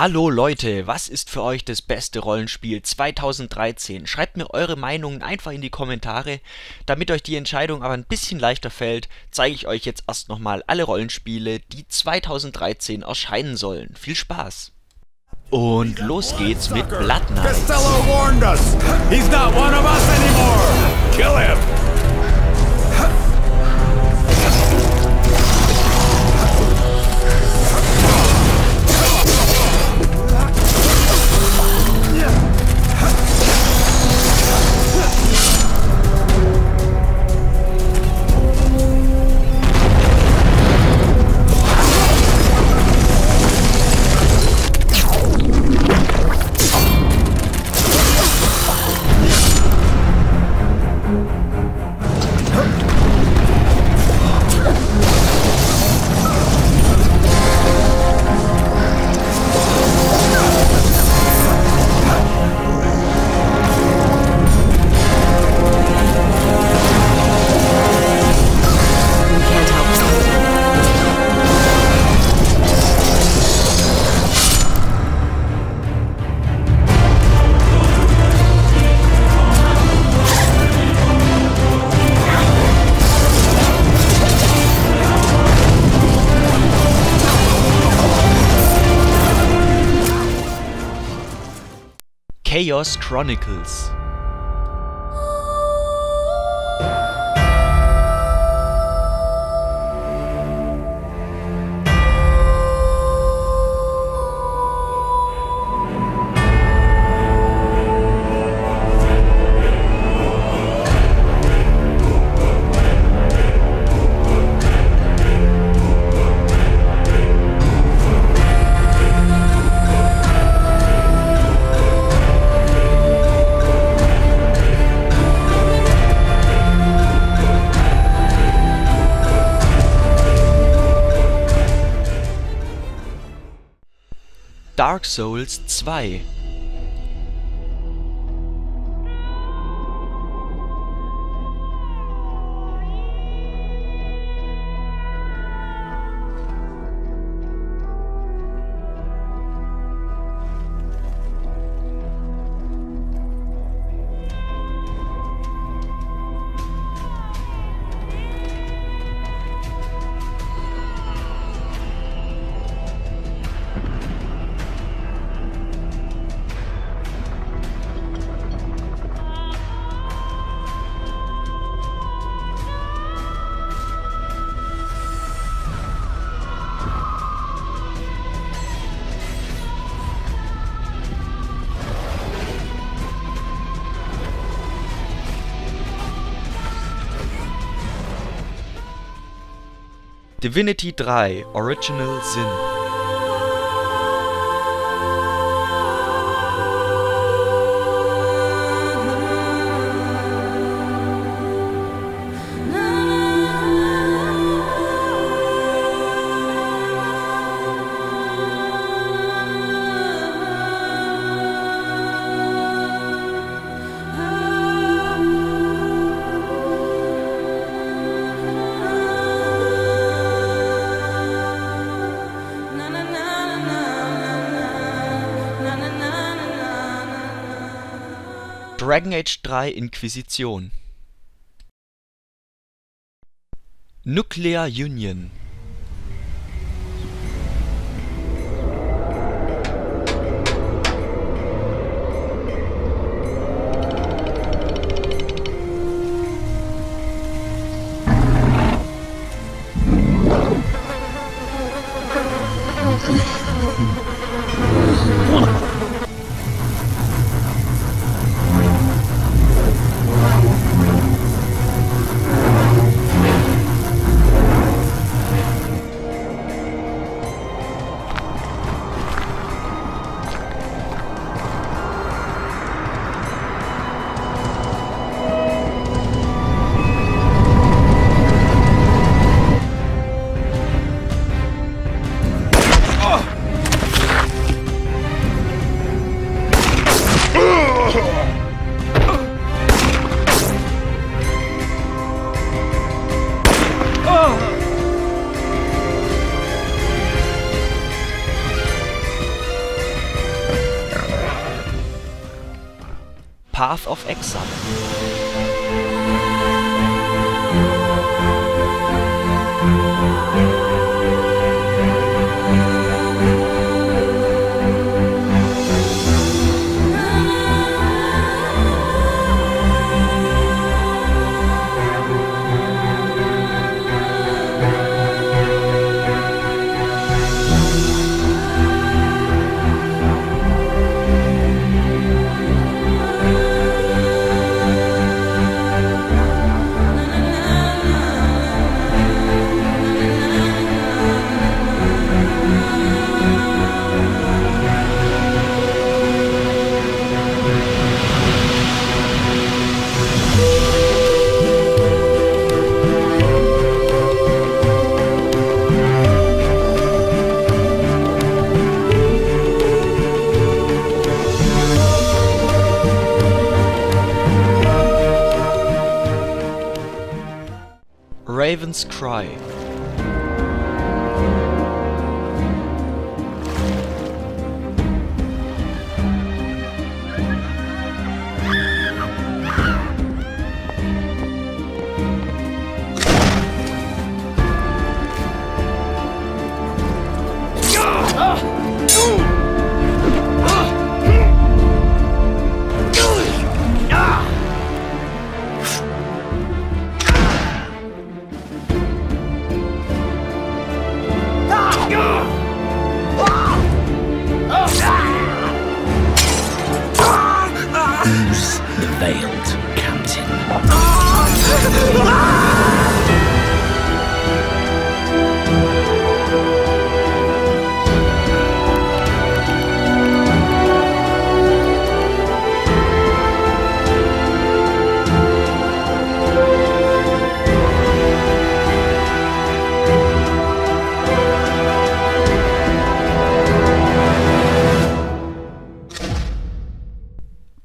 Hallo Leute, was ist für euch das beste Rollenspiel 2013? Schreibt mir eure Meinungen einfach in die Kommentare. Damit euch die Entscheidung aber ein bisschen leichter fällt, zeige ich euch jetzt erst nochmal alle Rollenspiele, die 2013 erscheinen sollen. Viel Spaß! Und los geht's mit Blood Knights. Castello warned us. He's not one of us anymore. Kill him. Chaos Chronicles. Dark Souls 2. Divinity 3 Original Sin. Dragon Age 3 Inquisition. Nuclear Union. Path of Exile. Raven's Cry.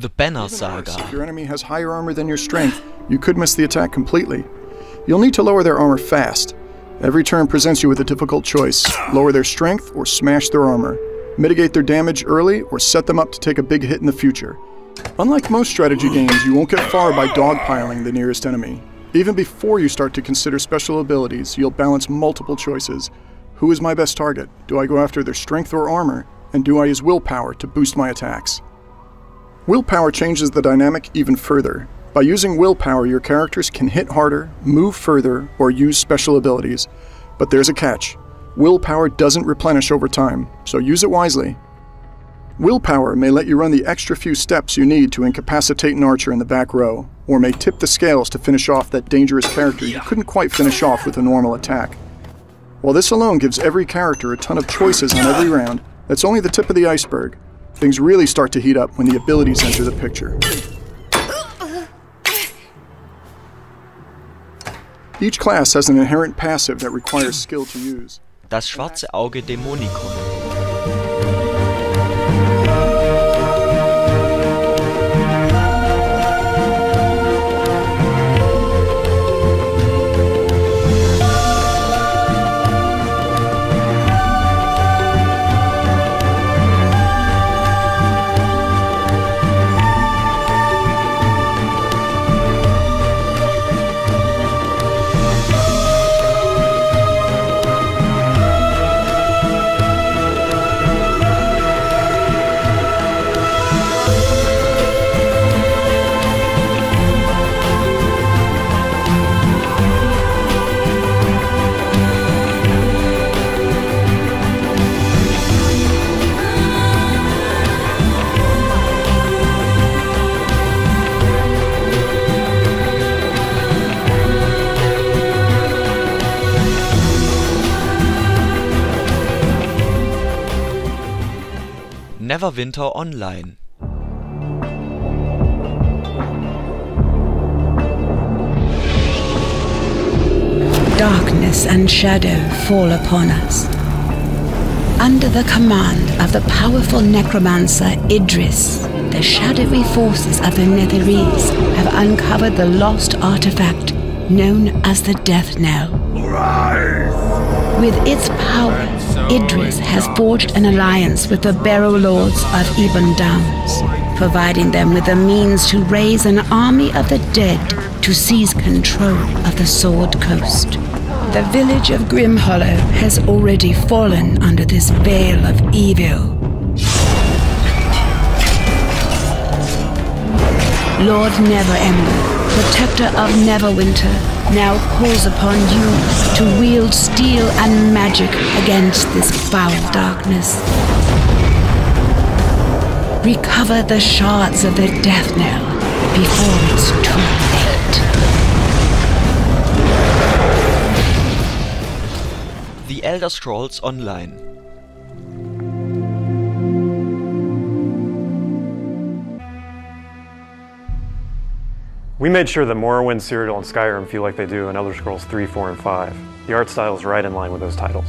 The Banner Saga. If your enemy has higher armor than your strength, you could miss the attack completely. You'll need to lower their armor fast. Every turn presents you with a difficult choice. Lower their strength or smash their armor. Mitigate their damage early or set them up to take a big hit in the future. Unlike most strategy games, you won't get far by dogpiling the nearest enemy. Even before you start to consider special abilities, you'll balance multiple choices. Who is my best target? Do I go after their strength or armor? And do I use willpower to boost my attacks? Willpower changes the dynamic even further. By using willpower, your characters can hit harder, move further, or use special abilities. But there's a catch. Willpower doesn't replenish over time, so use it wisely. Willpower may let you run the extra few steps you need to incapacitate an archer in the back row, or may tip the scales to finish off that dangerous character you couldn't quite finish off with a normal attack. While this alone gives every character a ton of choices on every round, that's only the tip of the iceberg. Things really start to heat up when the abilities enter the picture. Each class has an inherent passive that requires skill to use. Das Schwarze Auge Demonicon. Neverwinter Online. Darkness and shadow fall upon us. Under the command of the powerful necromancer Idris, the shadowy forces of the Netherese have uncovered the lost artifact known as the Death Knell. With its power, Idris has forged an alliance with the Barrow Lords of Ebondowns, providing them with the means to raise an army of the dead to seize control of the Sword Coast. The village of Grim Hollow has already fallen under this veil of evil. Lord Neverember, protector of Neverwinter, now calls upon you to wield steel and magic against this foul darkness. Recover the shards of the Death Knell before it's too late. The Elder Scrolls Online. We made sure that Morrowind, Cyrodiil, and Skyrim feel like they do in Elder Scrolls 3, 4, and 5. The art style is right in line with those titles.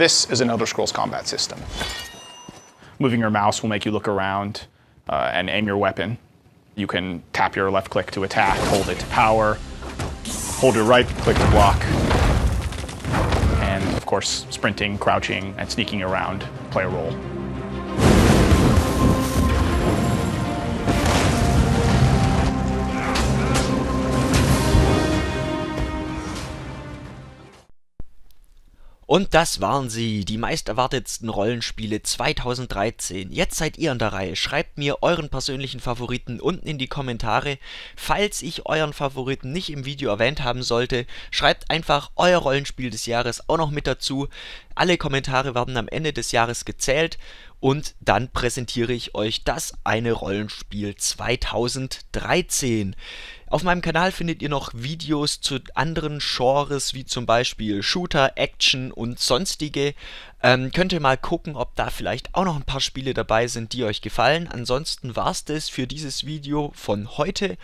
This is an Elder Scrolls combat system. Moving your mouse will make you look around and aim your weapon. You can tap your left click to attack, hold it to power, hold your right click to block, and of course, sprinting, crouching, and sneaking around play a role. Und das waren sie, die meisterwartetsten Rollenspiele 2013. Jetzt seid ihr an der Reihe. Schreibt mir euren persönlichen Favoriten unten in die Kommentare. Falls ich euren Favoriten nicht im Video erwähnt haben sollte, schreibt einfach euer Rollenspiel des Jahres auch noch mit dazu. Alle Kommentare werden am Ende des Jahres gezählt und dann präsentiere ich euch das eine Rollenspiel 2013. Auf meinem Kanal findet ihr noch Videos zu anderen Genres, wie zum Beispiel Shooter, Action und sonstige. Könnt ihr mal gucken, ob da vielleicht auch noch ein paar Spiele dabei sind, die euch gefallen. Ansonsten war's das für dieses Video von heute.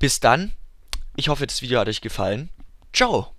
Bis dann. Ich hoffe, das Video hat euch gefallen. Ciao!